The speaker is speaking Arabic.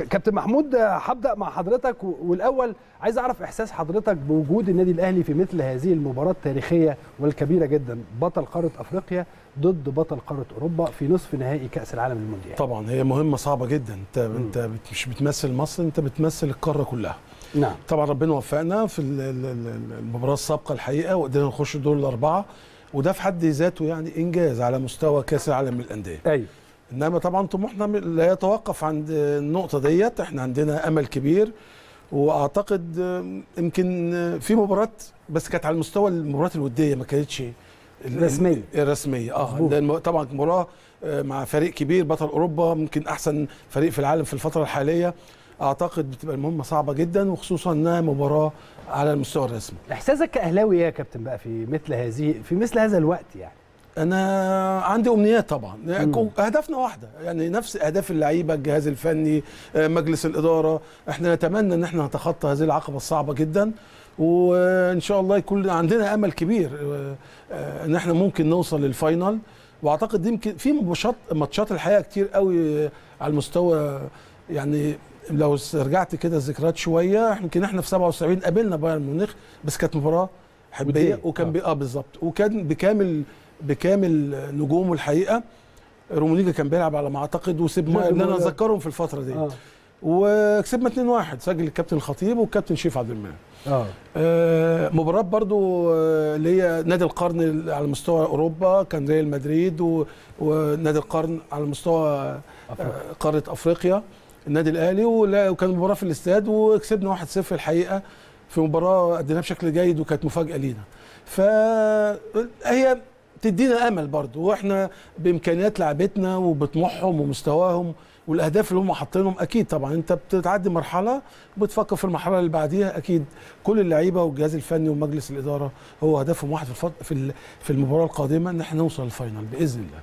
كابتن محمود، هبدا مع حضرتك، والاول عايز اعرف احساس حضرتك بوجود النادي الاهلي في مثل هذه المباراه التاريخيه والكبيره جدا، بطل قاره افريقيا ضد بطل قاره اوروبا في نصف نهائي كاس العالم للانديه. طبعا هي مهمه صعبه جدا، انت مش بتمثل مصر، انت بتمثل القاره كلها. نعم. طبعا ربنا وفقنا في المباراه السابقه الحقيقه، وقدرنا نخش دور الاربعه، وده في حد ذاته يعني انجاز على مستوى كاس العالم للانديه. ايوه. انما طبعا طموحنا لا يتوقف عند النقطه ديت، احنا عندنا امل كبير، واعتقد يمكن في مباراه بس كانت على المستوى المباريات الوديه، ما كانتش الرسميه لان طبعا مباراه مع فريق كبير بطل اوروبا، ممكن احسن فريق في العالم في الفتره الحاليه، اعتقد بتبقى المهمه صعبه جدا، وخصوصا انها مباراه على المستوى الرسمي. احساسك كاهلاوي يا كابتن بقى في مثل هذا الوقت؟ يعني أنا عندي أمنيات طبعا، أهدافنا واحدة، يعني نفس أهداف اللعيبة، الجهاز الفني، مجلس الإدارة، إحنا نتمنى إن إحنا نتخطى هذه العقبة الصعبة جدا، وإن شاء الله يكون عندنا أمل كبير إن إحنا ممكن نوصل للفاينال، وأعتقد يمكن في ماتشات الحقيقة كتير قوي على المستوى، يعني لو رجعت كده الذكريات شوية، يمكن إحنا في 77 قابلنا بايرن ميونخ، بس كانت مباراة حبية، وكان بالظبط، وكان بكامل نجومه الحقيقه، رومونيجا كان بيلعب على ما اعتقد، وسيبنا اللي انا اذكرهم في الفتره دي. وكسبنا 2-1، سجل الكابتن الخطيب والكابتن شيف عبد المنعم. مباراه برضو اللي هي نادي القرن على مستوى اوروبا، كان ريال مدريد ونادي القرن على مستوى قاره افريقيا، النادي الاهلي، وكان مباراه في الاستاد، وكسبنا 1-0 الحقيقه، في مباراه اديناها بشكل جيد، وكانت مفاجاه لينا، فهي تدينا امل برضه، واحنا بامكانيات لعبتنا وبطموحهم ومستواهم والاهداف اللي هم حاطينهم. اكيد طبعا انت بتعدي مرحله بتفكر في المرحله اللي بعديها، اكيد كل اللعيبه والجهاز الفني ومجلس الاداره هو هدفهم واحد في المباراه القادمه، ان احنا نوصل للفاينل باذن الله.